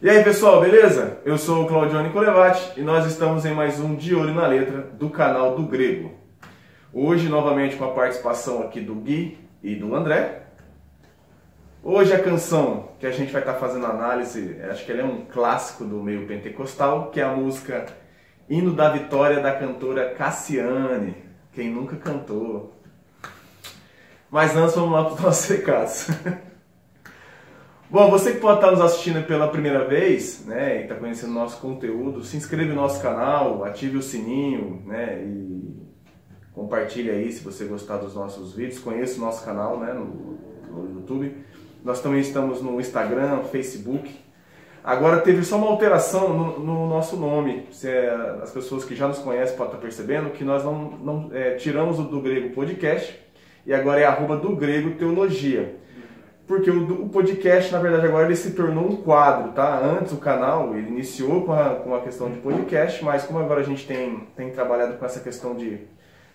E aí pessoal, beleza? Eu sou o Claudione Colevatti e nós estamos em mais um De Olho na Letra do canal do Grego. Hoje novamente com a participação aqui do Gui e do André. Hoje a canção que a gente vai estar fazendo análise, acho que ela é um clássico do meio pentecostal, que é a música Hino da Vitória da cantora Cassiane, quem nunca cantou. Mas antes vamos lá para os nossos recados. Bom, você que pode estar nos assistindo pela primeira vez, né, e está conhecendo o nosso conteúdo, se inscreve no nosso canal, ative o sininho, né, e compartilhe aí se você gostar dos nossos vídeos. Conheça o nosso canal, né, no YouTube. Nós também estamos no Instagram, Facebook. Agora teve só uma alteração no nosso nome. As pessoas que já nos conhecem podem estar percebendo que nós não tiramos o do Grego Podcast e agora é arroba do Grego Teologia. Porque o podcast, na verdade, agora ele se tornou um quadro, tá? Antes o canal ele iniciou com a questão de podcast, mas como agora a gente tem trabalhado com essa questão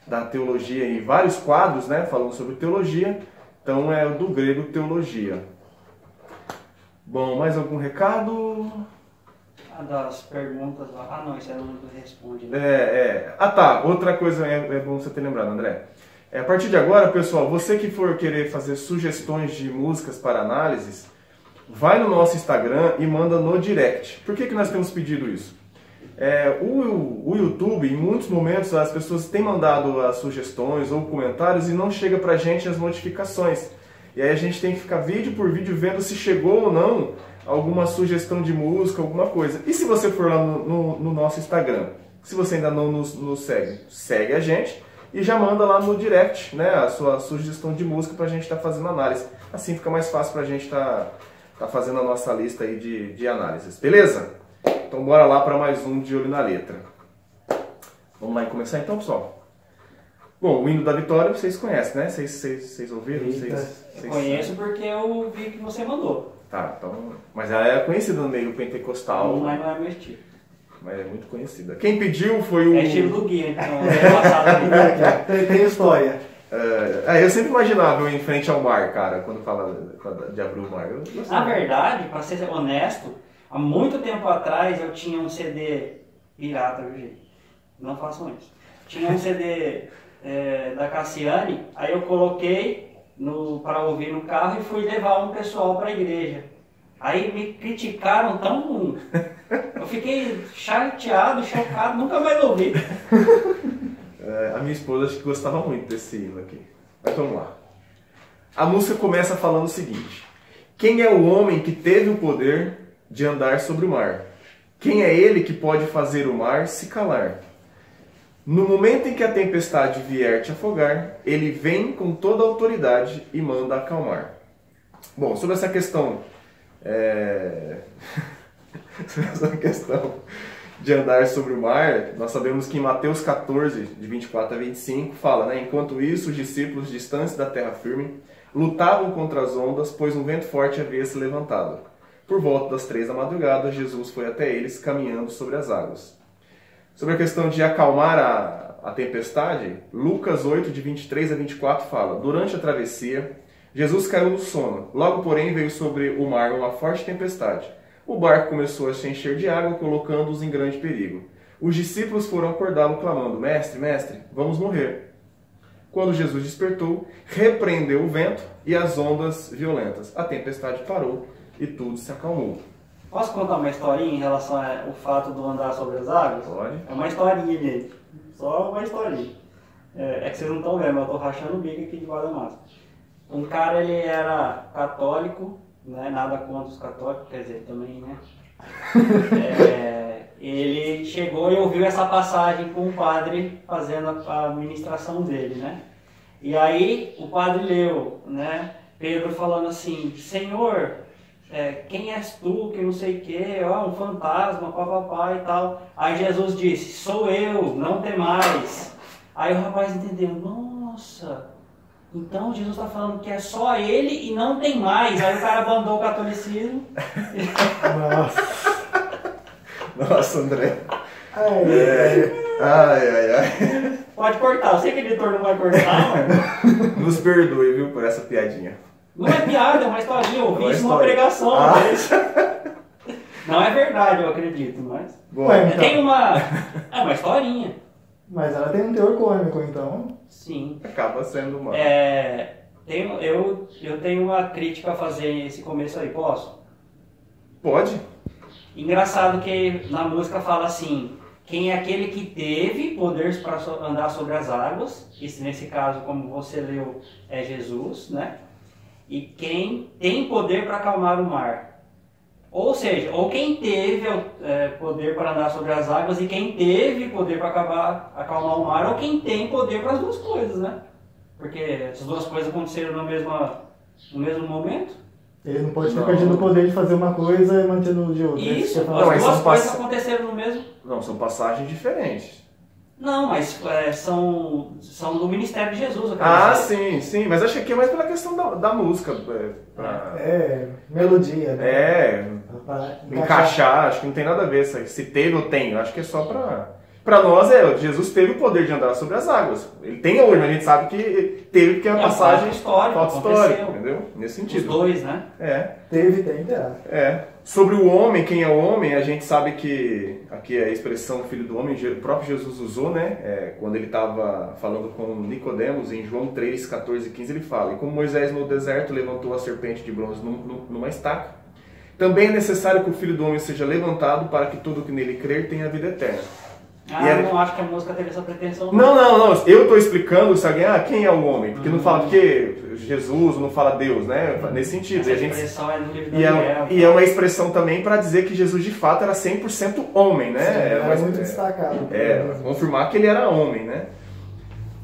da teologia em vários quadros, né? Falando sobre teologia, então é do Grego Teologia. Bom, mais algum recado? A das perguntas lá. Ah, não, isso é o nome que responde. Né? É. Ah, tá. Outra coisa é bom você ter lembrado, André. A partir de agora, pessoal, você que for querer fazer sugestões de músicas para análises, vai no nosso Instagram e manda no direct. Por que nós temos pedido isso? O YouTube, em muitos momentos, as pessoas têm mandado as sugestões ou comentários e não chega pra gente as notificações. E aí a gente tem que ficar vídeo por vídeo vendo se chegou ou não alguma sugestão de música, alguma coisa. E se você for lá no nosso Instagram, se você ainda não nos segue, segue a gente. E já manda lá no direct, né, a sua sugestão de música para a gente estar fazendo análise. Assim fica mais fácil para a gente estar fazendo a nossa lista aí de análises, beleza? Então bora lá para mais um De Olho na Letra. Vamos lá e começar então, pessoal? Bom, o Hino da Vitória vocês conhecem, né? Vocês ouviram? Eu conheço porque eu vi que você mandou. Tá, então... Mas ela é conhecida no meio pentecostal. Não é meu estilo. Mas é muito conhecida. Quem pediu foi o... É estilo do Gui, então é passado. Tem história. Eu sempre imaginava em frente ao mar, cara, quando fala de abrir o mar. Na verdade, pra ser honesto, há muito tempo atrás eu tinha um CD pirata, viu, gente? Não façam isso. Tinha um CD da Cassiane, aí eu coloquei pra ouvir no carro e fui levar um pessoal pra igreja. Aí me criticaram tão... Eu fiquei chateado, chocado, nunca mais ouvi. A minha esposa acho que gostava muito desse hino aqui. Mas vamos lá. A música começa falando o seguinte. Quem é o homem que teve o poder de andar sobre o mar? Quem é ele que pode fazer o mar se calar? No momento em que a tempestade vier te afogar, ele vem com toda a autoridade e manda acalmar. Bom, sobre essa questão... Essa questão de andar sobre o mar, nós sabemos que em Mateus 14, de 24 a 25, fala, né? Enquanto isso, os discípulos distantes da terra firme lutavam contra as ondas, pois um vento forte havia se levantado. Por volta das 3 da madrugada, Jesus foi até eles, caminhando sobre as águas. Sobre a questão de acalmar a tempestade, Lucas 8, de 23 a 24, fala, durante a travessia, Jesus caiu no sono. Logo, porém, veio sobre o mar uma forte tempestade. O barco começou a se encher de água, colocando-os em grande perigo. Os discípulos foram acordá-lo, clamando, Mestre, Mestre, vamos morrer. Quando Jesus despertou, repreendeu o vento e as ondas violentas. A tempestade parou e tudo se acalmou. Posso contar uma historinha em relação ao fato do andar sobre as águas? Pode. É uma historinha, gente. Só uma historinha. É que vocês não estão vendo, mas eu estou rachando o bico aqui de guarda-massa. Um cara, ele era católico, não é nada contra os católicos, quer dizer, também, né? Ele chegou e ouviu essa passagem com o padre fazendo a ministração dele, né? E aí o padre leu, né? Pedro falando assim, Senhor, quem és tu, que não sei o quê, um fantasma, papapá e tal. Aí Jesus disse, sou eu, não temais. Aí o rapaz entendeu, nossa... Então Jesus está falando que é só ele e não tem mais. Aí o cara abandonou o catolicismo. Nossa, André. Ai. Pode cortar, eu sei que o editor não vai cortar, mas... Nos perdoe, viu, por essa piadinha. Não é piada, é uma historinha, eu ouvi isso numa pregação. Não é verdade, eu acredito, mas... Ué, então. Tem uma... É uma historinha. Mas ela tem um teor cômico, então... Sim. Acaba sendo uma... É... Eu tenho uma crítica a fazer esse começo aí, posso? Pode. Engraçado que na música fala assim... Quem é aquele que teve poderes para andar sobre as águas, isso nesse caso, como você leu, é Jesus, né? E quem tem poder para acalmar o mar. Ou seja, ou quem teve poder para andar sobre as águas e quem teve poder para acalmar o mar, ou quem tem poder para as duas coisas, né? Porque essas duas coisas aconteceram no mesmo momento. Ele não pode ter perdido o poder de fazer uma coisa e mantendo de outra. Isso, as duas coisas aconteceram no mesmo... Não, são passagens diferentes. Não, mas são do Ministério de Jesus. Ah, sim, sim. Mas acho que é mais pela questão da música. Melodia. Né? É, pra encaixar. Acho que não tem nada a ver se teve ou tem. Acho que é só pra... Para nós, Jesus teve o poder de andar sobre as águas. Ele tem hoje, mas a gente sabe que teve, porque a passagem... Fato histórico, entendeu? Nesse sentido. Os dois, né? É. Teve, tem, terá. É. Sobre o homem, quem é o homem, a gente sabe que... Aqui é a expressão filho do homem, o próprio Jesus usou, né? Quando ele estava falando com Nicodemos, em João 3, 14 e 15, ele fala: E como Moisés no deserto levantou a serpente de bronze numa estaca, também é necessário que o filho do homem seja levantado para que todo que nele crer tenha a vida eterna. Ah, eu não acho que a música teve essa pretensão. Não. Eu estou explicando, sabe? Quem é o homem? Porque não fala porque Jesus, não fala Deus, né? Nesse sentido. Essa expressão é do livro do André. E é uma expressão também para dizer que Jesus de fato era 100% homem, né? Sim, era muito destacado. Confirmar que ele era homem, né?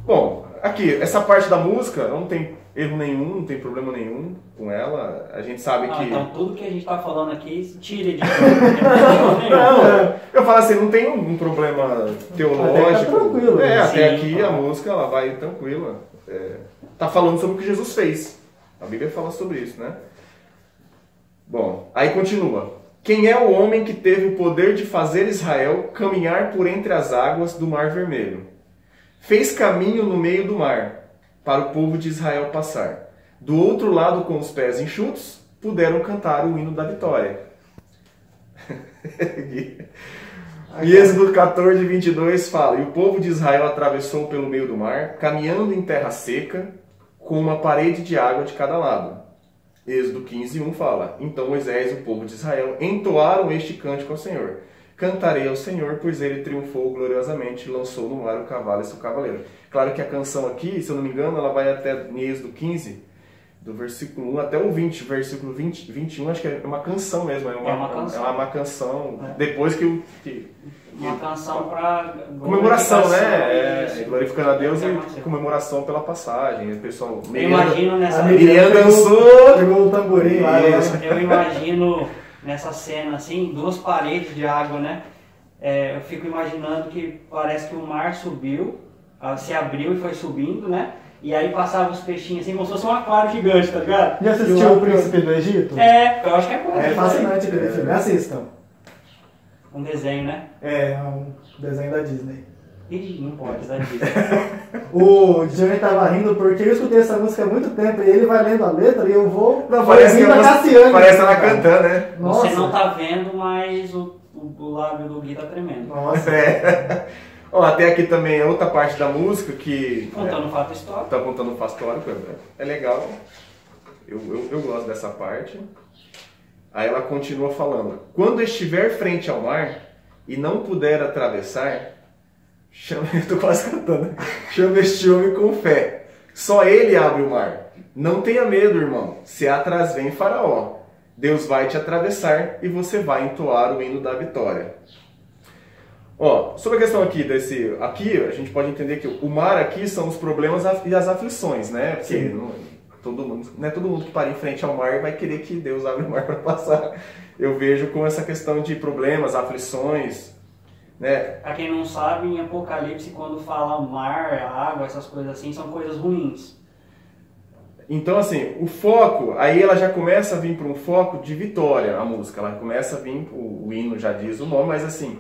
Bom, aqui, essa parte da música não tem erro nenhum, não tem problema nenhum com ela. A gente sabe que... Então tudo que a gente tá falando aqui, tira de... Não, eu falo assim, não tem um problema teológico. Até tá tranquilo. Até aqui a música, ela vai tranquila. Tá falando sobre o que Jesus fez. A Bíblia fala sobre isso, né? Bom, aí continua. Quem é o homem que teve o poder de fazer Israel caminhar por entre as águas do Mar Vermelho? Fez caminho no meio do mar, para o povo de Israel passar. Do outro lado, com os pés enxutos, puderam cantar o hino da vitória. E Êxodo 14, 22 fala: E o povo de Israel atravessou pelo meio do mar, caminhando em terra seca, com uma parede de água de cada lado. Êxodo 15, 1 fala: Então Moisés e o povo de Israel entoaram este cântico ao Senhor: Cantarei ao Senhor, pois ele triunfou gloriosamente, lançou no mar o cavalo e seu cavaleiro. Claro que a canção aqui, se eu não me engano, ela vai até Êxodo 15, do versículo 1 até o 20, versículo 20, 21, acho que é uma canção mesmo. É uma canção. Depois que uma canção para comemoração, né? Glorificando a Deus e comemoração pela passagem. O pessoal... Eu imagino nessa... Miriam dançou, pegou o tamborim. Eu imagino... Nessa cena, assim, duas paredes de água, né? Eu fico imaginando que parece que o mar subiu, se abriu e foi subindo, né? E aí passavam os peixinhos, assim, como se fosse um aquário gigante, tá ligado? Já assistiu O Príncipe do Egito? Eu acho que é coisa. É fascinante aquele filme, assistam. Um desenho, né? É um desenho da Disney. Ih, não pode, da Disney. O John tava rindo porque eu escutei essa música há muito tempo e ele vai lendo a letra e eu vou pra vozinha da Cassiane. Parece ela cantando, né? Nossa. Você não tá vendo, mas o lábio do Gui tá tremendo. Nossa. Ó, até aqui também é outra parte da música que... Contando um fato histórico. Tá contando um fato histórico, é legal. Eu gosto dessa parte. Aí ela continua falando: Quando estiver frente ao mar e não puder atravessar... Eu tô quase cantando. Chama este homem com fé. Só ele abre o mar. Não tenha medo, irmão. Se atrás vem Faraó, Deus vai te atravessar e você vai entoar o hino da vitória. Ó, sobre a questão aqui desse... Aqui a gente pode entender que o mar aqui são os problemas e as aflições, né? Porque não é todo mundo que para em frente ao mar vai querer que Deus abra o mar para passar. Eu vejo com essa questão de problemas, aflições... Pra quem não sabe, em Apocalipse, quando fala mar, água, essas coisas assim, são coisas ruins. Então, assim, o foco, aí ela já começa a vir para um foco de vitória, a música. Ela começa a vir, o hino já diz o nome, mas assim,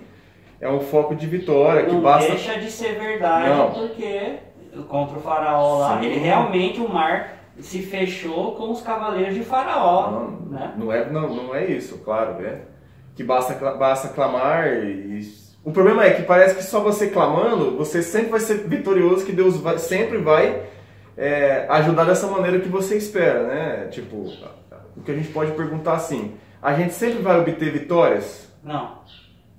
é um foco de vitória. Não que basta... deixa de ser verdade, porque contra o faraó lá, ele realmente, o mar se fechou com os cavaleiros de faraó. Não é isso, claro, que basta clamar. O problema é que parece que só você clamando, você sempre vai ser vitorioso, que Deus vai, sempre vai ajudar dessa maneira que você espera, né? Tipo, o que a gente pode perguntar assim, a gente sempre vai obter vitórias? Não.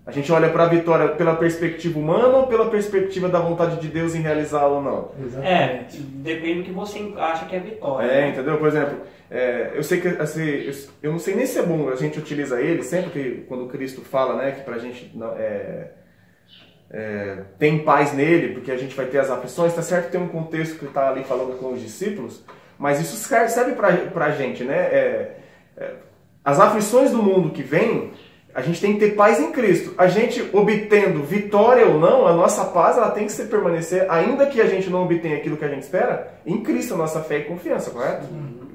A gente olha para a vitória pela perspectiva humana ou pela perspectiva da vontade de Deus em realizá-la ou não? Exatamente. É, depende do que você acha que é vitória. É, né? Entendeu? Por exemplo, eu sei que assim, eu não sei nem se é bom a gente utiliza ele sempre que quando Cristo fala, né, que para a gente tem paz nele, porque a gente vai ter as aflições, tá certo? Tem um contexto que está ali falando com os discípulos, mas isso serve para a gente, né? As aflições do mundo que vem, a gente tem que ter paz em Cristo. A gente obtendo vitória ou não, a nossa paz ela tem que se permanecer, ainda que a gente não obtenha aquilo que a gente espera, em Cristo a nossa fé e confiança, correto? Uhum.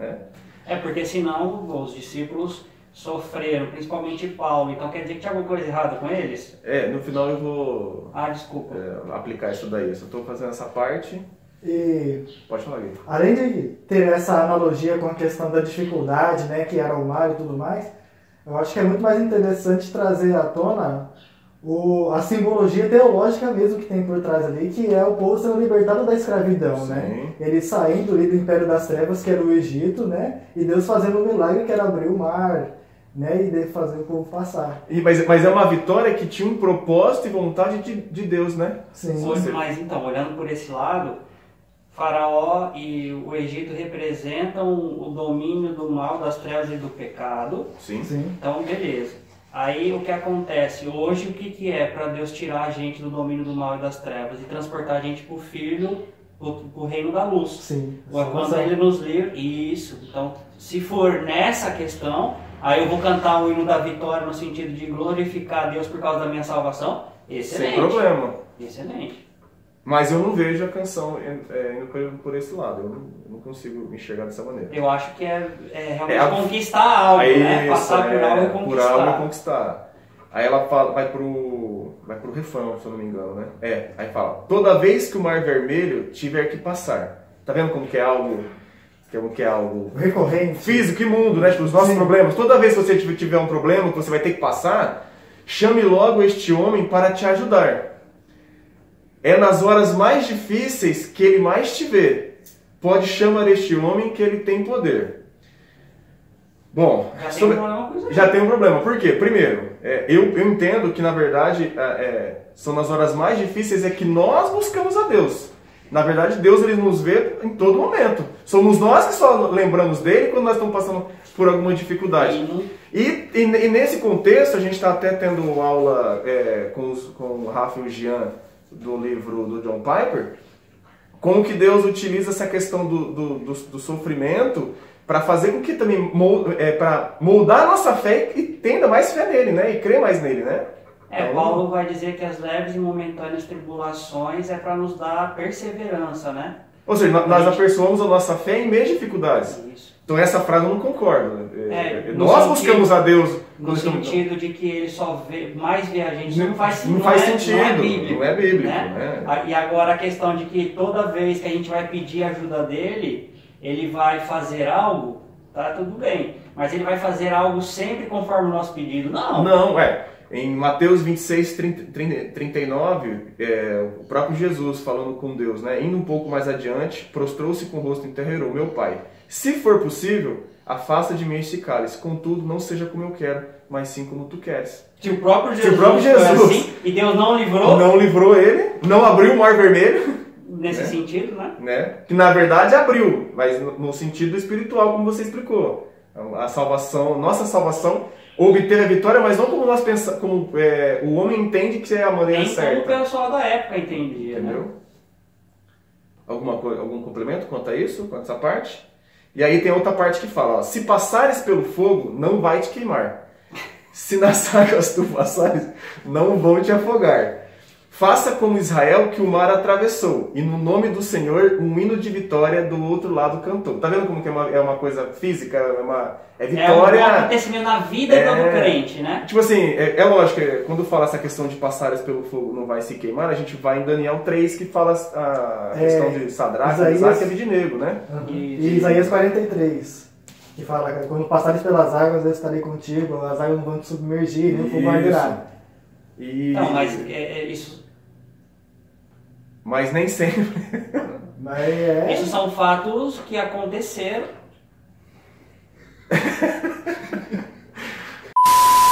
É porque senão os discípulos sofreram, principalmente Paulo. Então quer dizer que tinha alguma coisa errada com eles? No final eu vou aplicar isso daí. Eu só estou fazendo essa parte. E, pode falar, Gui. Além de ter essa analogia com a questão da dificuldade, né, que era o mar e tudo mais, eu acho que é muito mais interessante trazer à tona a simbologia teológica mesmo que tem por trás ali, que é o povo sendo libertado da escravidão, sim, né? Ele saindo ali do Império das Trevas, que era o Egito, né? E Deus fazendo um milagre, que era abrir o mar, né? E de fazer o povo passar. Mas é uma vitória que tinha um propósito e vontade de Deus, né? Sim. Mas então, olhando por esse lado, Faraó e o Egito representam o domínio do mal, das trevas e do pecado. Sim, sim. Então, beleza. Aí o que acontece? Hoje, o que é para Deus tirar a gente do domínio do mal e das trevas e transportar a gente para o Filho, para o reino da luz? Sim. Quando ele nos livra, isso. Então, se for nessa questão, aí eu vou cantar o hino da vitória no sentido de glorificar a Deus por causa da minha salvação. Excelente. Sem problema. Excelente. Mas eu não vejo a canção indo por esse lado, eu não consigo enxergar dessa maneira. Eu acho que realmente conquistar algo, né? Passar por algo e conquistar. Por algo e conquistar. Aí ela fala, vai pro refrão, se eu não me engano, né? Aí fala, toda vez que o mar vermelho tiver que passar. Tá vendo como que é algo... recorrente. Físico, imundo, né? Tipo, os nossos problemas. Toda vez que você tiver um problema que você vai ter que passar, chame logo este homem para te ajudar. É nas horas mais difíceis que ele mais te vê. Pode chamar este homem que ele tem poder. Bom, já tem um problema. Por quê? Primeiro, eu entendo que, na verdade, são nas horas mais difíceis que nós buscamos a Deus. Na verdade, Deus ele nos vê em todo momento. Somos nós que só lembramos dele quando nós estamos passando por alguma dificuldade. Uhum. E nesse contexto, a gente está até tendo uma aula com o Rafa e o Jean, do livro do John Piper, como que Deus utiliza essa questão do sofrimento para fazer com que também para moldar a nossa fé e tenha mais fé nele, né? E crer mais nele, né? Paulo vai dizer que as leves e momentâneas tribulações é para nos dar perseverança, né? Ou seja, nós aperfeiçoamos a nossa fé em meio às dificuldades. Isso. Então essa frase eu não concordo. Nós buscamos a Deus no sentido de que ele só vê, mais vê a gente. Não faz sentido. Não é bíblico. Né? E agora a questão de que toda vez que a gente vai pedir a ajuda dele, ele vai fazer algo, tá tudo bem. Mas ele vai fazer algo sempre conforme o nosso pedido. Não. Não, Em Mateus 26, 39, o próprio Jesus falando com Deus, né? Indo um pouco mais adiante, prostrou-se com o rosto em terra e orou, meu Pai, se for possível, afasta de mim este cálice, contudo, não seja como eu quero, mas sim como tu queres. Se o próprio Jesus assim, e Deus não livrou? Não livrou ele, não abriu o mar vermelho. Nesse sentido, né? Que na verdade abriu, mas no sentido espiritual, como você explicou. A salvação, nossa salvação... obter a vitória, mas não como nós pensamos, como o homem entende que é a maneira certa. Como o pessoal da época entendia, entendeu? Né? Algum complemento quanto a isso, quanto a essa parte? E aí tem outra parte que fala, ó, se passares pelo fogo, não vai te queimar. Se nas águas tu passares, não vão te afogar. Faça como Israel que o mar atravessou, e no nome do Senhor, um hino de vitória do outro lado cantou. Tá vendo como que é uma coisa física? É vitória... É um acontecimento na vida do crente, né? Tipo assim, é lógico, quando fala essa questão de passares pelo fogo não vai se queimar, a gente vai em Daniel 3, que fala a questão de Sadraque, Mesaque e Abede-nego, né? Uhum. E Isaías 43. que fala, quando passares pelas águas, eu estarei contigo, as águas não vão te submergir, nem o fogo arderá. Não, mas é isso... Mas nem sempre. Mas é... Esses são fatos que aconteceram.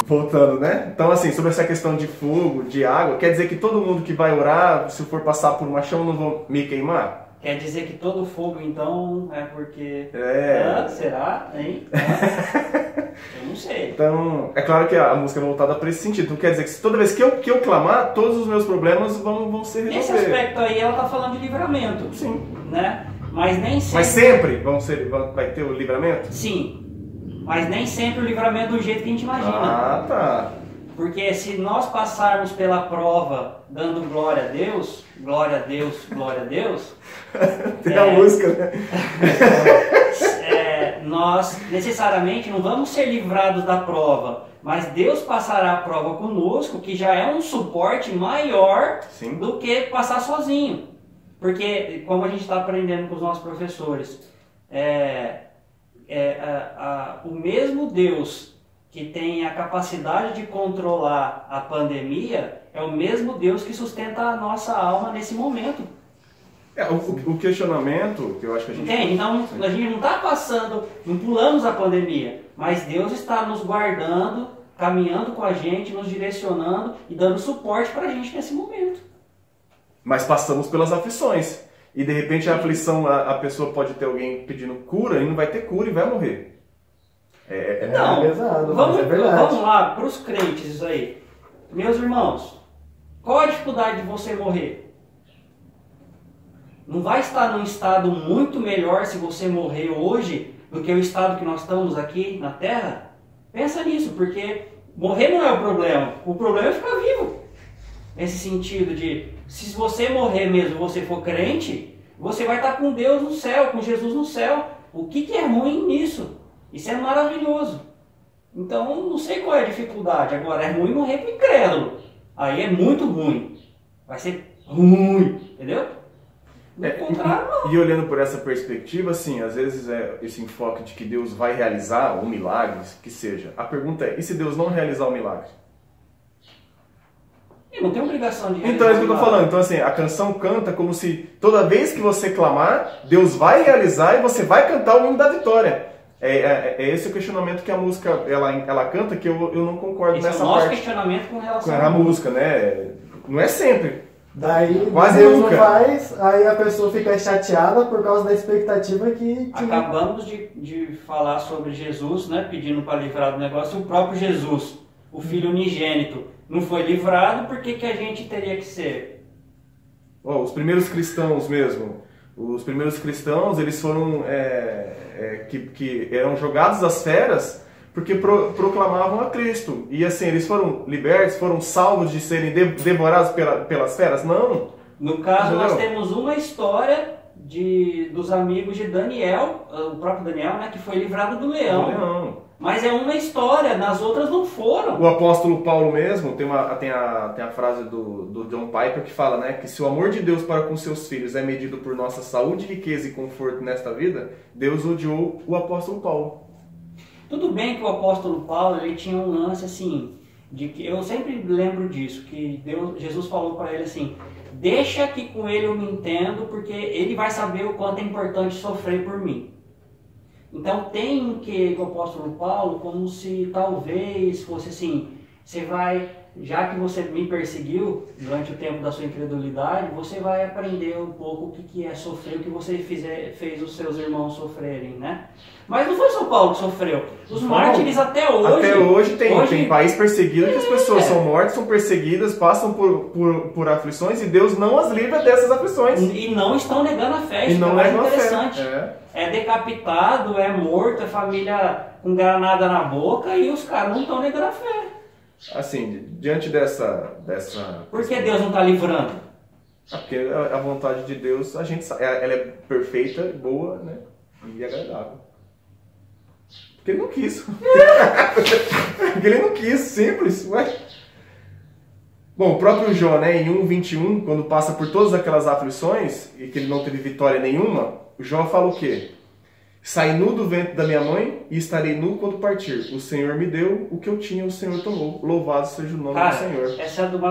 Voltando, né? Então, assim, sobre essa questão de fogo, de água, quer dizer que todo mundo que vai orar, se for passar por uma chama, não vão me queimar? Quer dizer que todo fogo, então, é porque... É... Ah, será? Hein? Ah. Eu não sei. Então, é claro que a música é voltada para esse sentido. Não quer dizer que toda vez que eu clamar, todos os meus problemas vão ser resolvidos. Nesse aspecto aí, ela tá falando de livramento. Sim. Né? Mas nem sempre... Mas sempre vai ter o livramento? Sim. Mas nem sempre o livramento é do jeito que a gente imagina. Ah, tá. Porque se nós passarmos pela prova dando glória a Deus, glória a Deus, glória a Deus... Tem a música, né? Nós necessariamente não vamos ser livrados da prova, mas Deus passará a prova conosco, que já é um suporte maior. Sim. Do que passar sozinho. Porque, como a gente está aprendendo com os nossos professores, o mesmo Deus que tem a capacidade de controlar a pandemia é o mesmo Deus que sustenta a nossa alma nesse momento. O questionamento que eu acho que a gente... Entende? Então, a gente não está passando, não pulamos a pandemia, mas Deus está nos guardando, caminhando com a gente, nos direcionando e dando suporte para a gente nesse momento. Mas passamos pelas aflições. E de repente a aflição, a pessoa pode ter alguém pedindo cura e não vai ter cura e vai morrer. Não, é pesado, vamos, mas é verdade. Vamos lá, para os crentes isso aí. Meus irmãos, qual a dificuldade de você morrer? Não vai estar num estado muito melhor se você morrer hoje do que o estado que nós estamos aqui na Terra? Pensa nisso, porque morrer não é o problema é ficar vivo. Nesse sentido de, se você morrer mesmo, você for crente, você vai estar com Deus no céu, com Jesus no céu. O que é ruim nisso? Isso é maravilhoso. Então, não sei qual é a dificuldade. Agora, é ruim morrer com incrédulo. Aí é muito ruim. Vai ser ruim, entendeu? Do contrário, não. E olhando por essa perspectiva, assim, às vezes esse enfoque de que Deus vai realizar o milagre, que seja. A pergunta é, e se Deus não realizar o milagre? Não tem obrigação de... Então, é isso que eu tô falando. Então, assim, a canção canta como se toda vez que você clamar, Deus vai realizar e você vai cantar o hino da vitória. É esse o questionamento que a música, ela canta, que eu não concordo esse nessa parte. É o nosso questionamento com relação à música, né? Não é sempre. Daí, quase Deus nunca. Não faz, aí a pessoa fica chateada por causa da expectativa que... Acabamos de falar sobre Jesus, né? Pedindo para livrar do negócio, o próprio Jesus, o Filho unigênito. Não foi livrado, por que a gente teria que ser? Oh, os primeiros cristãos mesmo. Os primeiros cristãos, eles foram... que eram jogados às feras porque proclamavam a Cristo. E assim, eles foram libertos, foram salvos de serem devorados pelas feras? Não. No caso, nós temos uma história dos amigos de Daniel, o próprio Daniel, né, que foi livrado do leão. Mas é uma história, nas outras não foram. O apóstolo Paulo mesmo, tem a frase do John Piper que fala, né, que se o amor de Deus para com seus filhos é medido por nossa saúde, riqueza e conforto nesta vida, Deus odiou o apóstolo Paulo. Tudo bem que o apóstolo Paulo, ele tinha um lance assim, de que eu sempre lembro disso, que Jesus falou para ele assim, deixa que com ele eu me entendo, porque ele vai saber o quanto é importante sofrer por mim. Então tem um quê do apóstolo Paulo, como se talvez fosse assim, você vai, já que você me perseguiu durante o tempo da sua incredulidade, você vai aprender um pouco o que é sofrer, o que você fez os seus irmãos sofrerem, né? Mas não foi só Paulo que sofreu. Os mártires até hoje tem país perseguido que as pessoas são mortas, são perseguidas, passam por aflições e Deus não as livra dessas aflições. E não estão negando a fé, isso é mais interessante. É decapitado, é morto, é família com granada na boca e os caras não estão negando a fé. Assim, diante dessa... Por que Deus não está livrando? Porque a vontade de Deus, a gente sabe, ela é perfeita, boa, né? E agradável. Porque ele não quis. Porque ele não quis, simples, ué. Bom, o próprio Jó, né, em 1:21, quando passa por todas aquelas aflições e que ele não teve vitória nenhuma, o Jó fala o quê? Saí nu do ventre da minha mãe e estarei nu quando partir. O Senhor me deu, o que eu tinha o Senhor tomou. Louvado seja o nome do Senhor. Essa é uma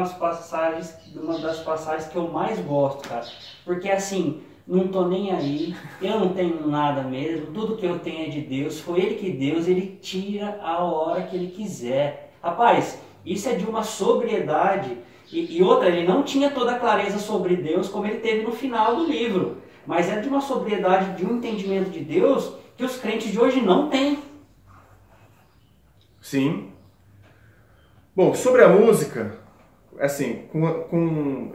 das passagens que eu mais gosto, cara. Porque assim, não tô nem aí, eu não tenho nada mesmo, tudo que eu tenho é de Deus, foi Ele que deu, Ele tira a hora que Ele quiser. Rapaz, isso é de uma sobriedade. E outra, ele não tinha toda a clareza sobre Deus como ele teve no final do livro. Mas é de uma sobriedade, de um entendimento de Deus que os crentes de hoje não têm. Sim. Bom, sobre a música, assim,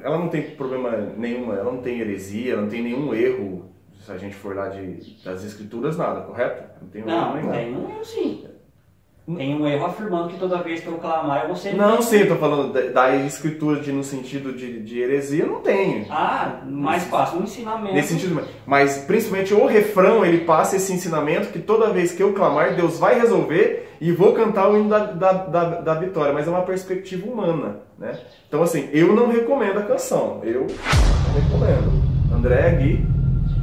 ela não tem problema nenhum, ela não tem heresia, ela não tem nenhum erro, se a gente for lá das escrituras, nada, correto? Não tem um erro nenhum. Não, tem um erro sim. Tem um erro afirmando que toda vez que eu clamar, você... Não, sim, eu tô falando da escritura no sentido de heresia, eu não tenho. Ah, mas passa um ensinamento. Nesse sentido, mas principalmente o refrão, ele passa esse ensinamento que toda vez que eu clamar, Deus vai resolver e vou cantar o hino da vitória. Mas é uma perspectiva humana, né? Então, assim, eu não recomendo a canção. Eu recomendo. André, Gui...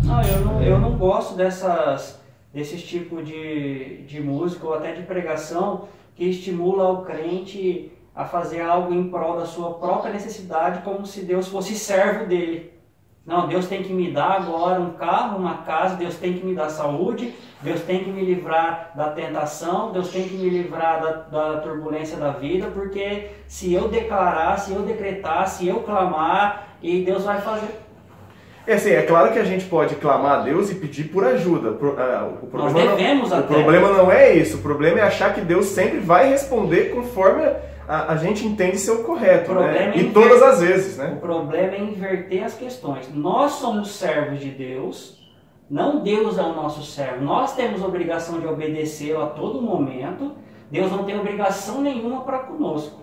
Não, eu não gosto desses tipos de música ou até de pregação que estimula o crente a fazer algo em prol da sua própria necessidade, como se Deus fosse servo dele. Não, Deus tem que me dar agora um carro, uma casa, Deus tem que me dar saúde, Deus tem que me livrar da tentação, Deus tem que me livrar da turbulência da vida, porque se eu declarar, se eu decretar, se eu clamar, e Deus vai fazer... É assim, é claro que a gente pode clamar a Deus e pedir por ajuda. O problema não é isso. O problema é achar que Deus sempre vai responder conforme a gente entende ser o correto. Né? E todas as vezes. Né? O problema é inverter as questões. Nós somos servos de Deus, não Deus é o nosso servo. Nós temos a obrigação de obedecê-lo a todo momento. Deus não tem obrigação nenhuma para conosco.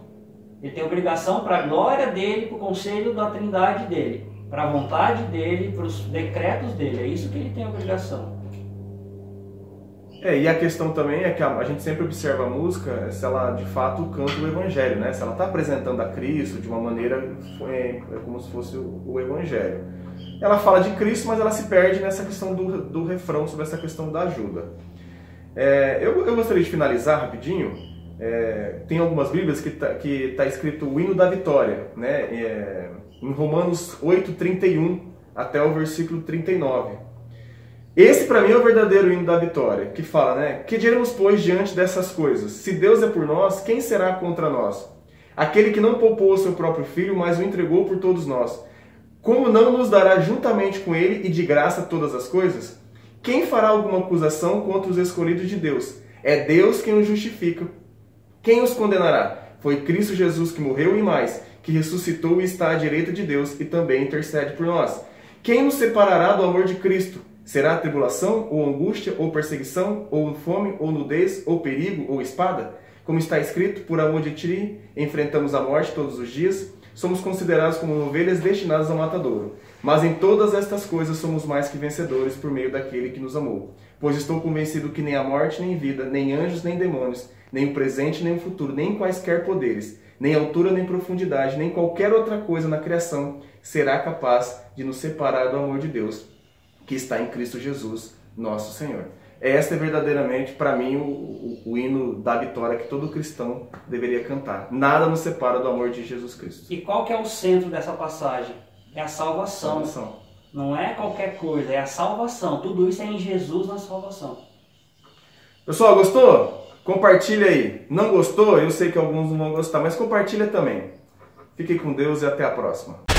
Ele tem obrigação para a glória dele, para o conselho da trindade dele, para a vontade dele, para os decretos dele. É isso que ele tem a obrigação. É, e a questão também é que a gente sempre observa a música se ela de fato canta o evangelho, né? Se ela está apresentando a Cristo de uma maneira como se fosse o evangelho. Ela fala de Cristo, mas ela se perde nessa questão do refrão, sobre essa questão da ajuda. Eu gostaria de finalizar rapidinho. Tem algumas bíblias que tá escrito o hino da vitória, né? Em Romanos 8:31 até o versículo 39. Esse para mim é o verdadeiro hino da vitória, que fala, né? Que diremos, pois, diante dessas coisas? Se Deus é por nós, quem será contra nós? Aquele que não poupou o seu próprio filho, mas o entregou por todos nós, como não nos dará juntamente com ele e de graça todas as coisas? Quem fará alguma acusação contra os escolhidos de Deus? É Deus quem os justifica. Quem os condenará? Foi Cristo Jesus que morreu e mais, que ressuscitou e está à direita de Deus e também intercede por nós. Quem nos separará do amor de Cristo? Será tribulação, ou angústia, ou perseguição, ou fome, ou nudez, ou perigo, ou espada? Como está escrito, por amor de ti enfrentamos a morte todos os dias, somos considerados como ovelhas destinadas ao matadouro. Mas em todas estas coisas somos mais que vencedores por meio daquele que nos amou. Pois estou convencido que nem a morte, nem vida, nem anjos, nem demônios, nem o presente, nem o futuro, nem quaisquer poderes, nem altura, nem profundidade, nem qualquer outra coisa na criação será capaz de nos separar do amor de Deus, que está em Cristo Jesus, nosso Senhor. Esta é verdadeiramente, para mim, o hino da vitória que todo cristão deveria cantar. Nada nos separa do amor de Jesus Cristo. E qual que é o centro dessa passagem? É a salvação. Não é qualquer coisa, é a salvação. Tudo isso é em Jesus, na salvação. Pessoal, gostou? Compartilha aí. Não gostou? Eu sei que alguns não vão gostar, mas compartilha também. Fique com Deus e até a próxima.